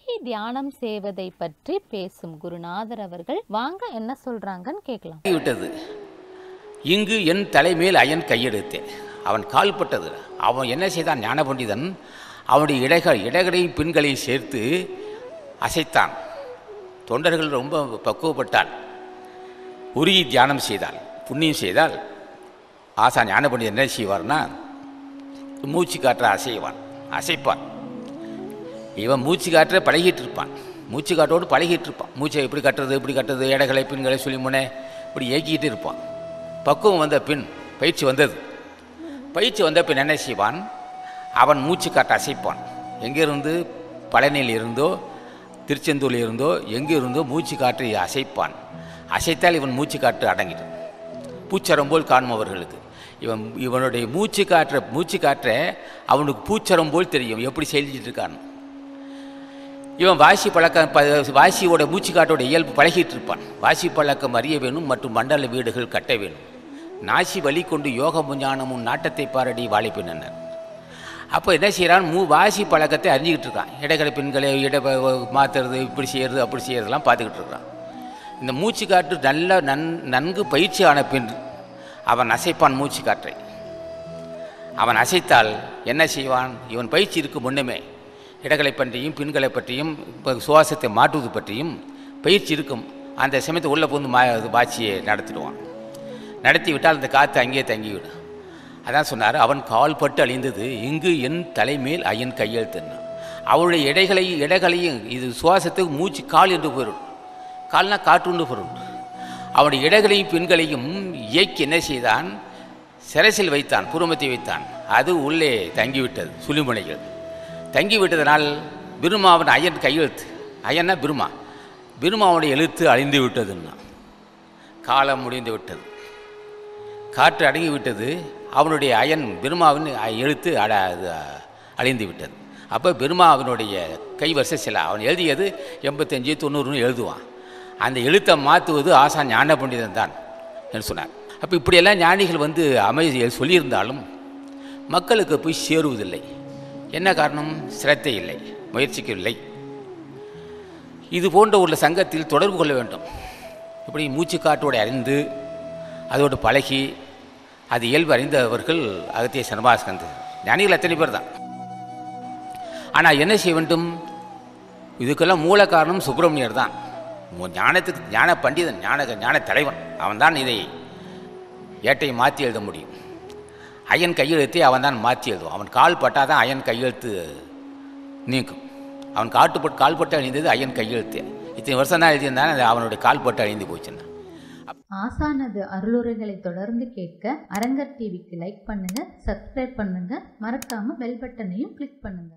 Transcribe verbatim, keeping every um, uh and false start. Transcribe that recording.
மூழ்கி தியானம் செய்வதை பற்றி பேசும் குருநாதர் அவர்கள் வாங்க என்ன சொல்றாங்கன்னு கேட்கலாம். விட்டது இங்கு என் தலைமேல் அயன் கையெடுத்தேன், அவன் கால்பட்டது. அவன் என்ன செய்தான்? ஞான பண்டிதன் அவனுடைய இடைகள் இடைகளையும் பின்களையும் சேர்த்து அசைத்தான். தொண்டர்கள் ரொம்ப பக்குவப்பட்டான், உருகி தியானம் செய்தால் புண்ணியம் செய்தால் ஆசா ஞான பண்டிதன் என்ன செய்வார்னா மூச்சு காற்ற அசைவான், அசைப்பான். இவன் மூச்சு காற்ற பழகிட்டு இருப்பான், மூச்சு காற்றோடு பழகிட்டு இருப்பான். மூச்சை இப்படி கட்டுறது இப்படி கட்டுறது எடைகளை பின்களை சொல்லி முனை இப்படி ஏக்கிக்கிட்டு இருப்பான். பக்குவம் வந்த பின் பயிற்சி வந்தது. பயிற்சி வந்த பின் என்ன செய்வான்? அவன் மூச்சு காற்ற அசைப்பான். எங்கேருந்து பழனியில் இருந்தோ திருச்செந்தூரில் இருந்தோ எங்கே இருந்தோ மூச்சு காற்றை அசைப்பான். அசைத்தால் இவன் மூச்சு காற்று அடங்கிடும். பூச்சரம்போல் காண்பவர்களுக்கு இவன் இவனுடைய மூச்சு காற்ற மூச்சு காற்ற அவனுக்கு பூச்சரம்போல் தெரியும், எப்படி செஞ்சிட்டு இருக்கான். இவன் வாசி பழக்கம் ப வாசியோட மூச்சு காற்றோட இயல்பு பழகிட்டு இருப்பான். வாசி பழக்கம் அறிய வேணும் மற்றும் மண்டல வீடுகள் கட்ட வேணும். நாசி வலி கொண்டு யோகமும் ஞானமும் நாட்டத்தை பாரடி வாழைப்பின்னர். அப்போ என்ன செய்கிறான்? மூ வாசி பழக்கத்தை அறிஞ்சிக்கிட்டு இருக்கான். இடைக்கிற பெண்களை இடை மாற்றுறது இப்படி செய்கிறது அப்படி செய்கிறதெல்லாம் பார்த்துக்கிட்டு இருக்கான். இந்த மூச்சு காற்று நல்ல நன் நன்கு பயிற்சி ஆன பின் அவன் அசைப்பான் மூச்சு காற்றை. அவன் அசைத்தால் என்ன செய்வான்? இவன் பயிற்சி இருக்கு முன்னமே இடங்களை பற்றியும் பின்களை பற்றியும் இப்போ சுவாசத்தை மாற்றுவது பற்றியும் பயிற்சி இருக்கும். அந்த சமயத்தை உள்ளே புகுந்து மா வாட்சியை நடத்திடுவான். நடத்தி விட்டால் அந்த காற்று அங்கேயே தங்கிவிடும். அதான் சொன்னார், அவன் கால் பட்டு அழிந்தது இங்கு என் தலைமேல் ஐயன் கையெழுத்துன்னு. அவருடைய இடைகளையும் இடைகளையும் இது சுவாசத்துக்கு மூச்சு கால் என்று போயிடும், கால்னால் காற்றுண்டு போயிடும். அவனுடைய இடைகளையும் பெண்களையும் இயக்கி என்ன செய்தான்? சிரசில் வைத்தான், புருமத்தை வைத்தான். அது உள்ளே தங்கிவிட்டது, சுழிமுனைகள் தங்கிவிட்டதனால் பிரம்மாவன் ஐயன் கையெழுத்து. ஐயன்னா பிரம்மா, பிரம்மாவனுடைய எழுத்து அழிந்து விட்டதுன்னா காலம் முடிந்து விட்டது, காற்று அடங்கி விட்டது. அவனுடைய அயன் பிரம்மாவின் எழுத்து அட அழிந்து விட்டது. அப்போ பிரம்மாவினுடைய கைவரிசை சில அவன் எழுதியது எண்பத்தஞ்சு தொண்ணூறுன்னு எழுதுவான். அந்த எழுத்தை மாற்றுவது ஆசா ஞான பண்டிதன் தான் என்று சொன்னார். அப்போ இப்படியெல்லாம் ஞானிகள் வந்து அமை சொல்லியிருந்தாலும் மக்களுக்கு போய் சேருவதில்லை. என்ன காரணம்? சிரத்தை இல்லை, முயற்சிக்கவில்லை. இது போன்ற ஒரு சங்கத்தில் தொடர்பு கொள்ள வேண்டும். இப்படி மூச்சு காற்றோடு அறிந்து அதோடு பழகி அது இயல்பு அறிந்தவர்கள் அகத்திய சர்மாஸ்கந்தர் ஞானிகள் அத்தனை பேர் தான். ஆனால் என்ன செய்ய வேண்டும்? இதுக்கெல்லாம் மூல காரணம் சுப்பிரமணியர் தான். ஞானத்துக்கு ஞான பண்டிதன், ஞான ஞான தலைவன் அவன்தான் இதை ஏட்டை மாற்றி எழுத முடியும். அயன் கையெழுத்தை அவன் தான் மாற்றி எழுதுவான். அவன் கால் பட்டால் தான் அயன் கையெழுத்து நீக்கும். அவன் காட்டுப்பட்டு கால்பட்டு அழிந்தது அயன் கையெழுத்து. இத்தனை வருஷம் தான் எழுதியிருந்தான், அது அவனுடைய கால்பட்டு அழிந்து போச்சுன்னா. ஆசானது அருளுரைகளை தொடர்ந்து கேட்க அரங்கர் டிவிக்கு லைக் பண்ணுங்க, சப்ஸ்கிரைப் பண்ணுங்க, மறக்காம பெல் பட்டனையும் கிளிக் பண்ணுங்க.